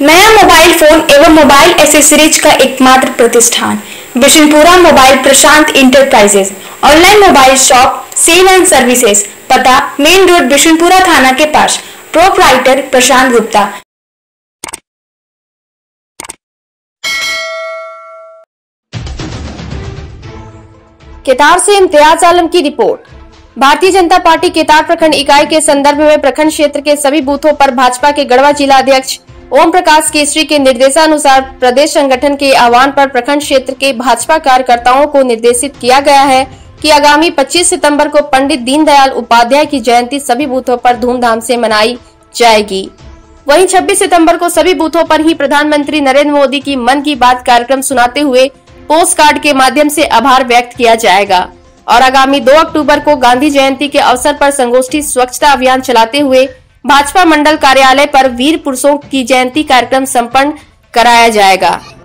नया mobile phone एवं mobile accessories का एकमात्र प्रतिष्ठान Bishanpura mobile Prashant enterprises, online mobile shop, sale and services, पता मेन रोड बिशनपुरा थाना के पास, प्रोप्राइटर प्रशांत गुप्ता। केतार से इम्तियाज अलम की रिपोर्ट। भारतीय जनता पार्टी केतार प्रखंड इकाई के संदर्भ में प्रखंड क्षेत्र के सभी बूथों पर भाजपा के गढ़वा जिला अध्यक्ष ओम प्रकाश केसरी के निर्देशानुसार प्रदेश संगठन के आह्वान पर प्रखंड क्षेत्र के भाजपा कार्यकर्ताओं को निर्देशित किया गया है कि आगामी 25 सितंबर को पंडित दीनदयाल उपाध्याय की जयंती सभी बूथों पर धूमधाम से मनाई जाएगी। वहीं 26 सितंबर को सभी बूथों पर ही प्रधानमंत्री नरेंद्र मोदी की मन की बात कार्यक्रम सुनाते हुए पोस्ट कार्ड के माध्यम से आभार व्यक्त किया जाएगा और आगामी 2 अक्टूबर को गांधी जयंती के अवसर पर संगोष्ठी स्वच्छता अभियान चलाते हुए भाजपा मंडल कार्यालय पर वीर पुरुषों की जयंती कार्यक्रम संपन्न कराया जाएगा।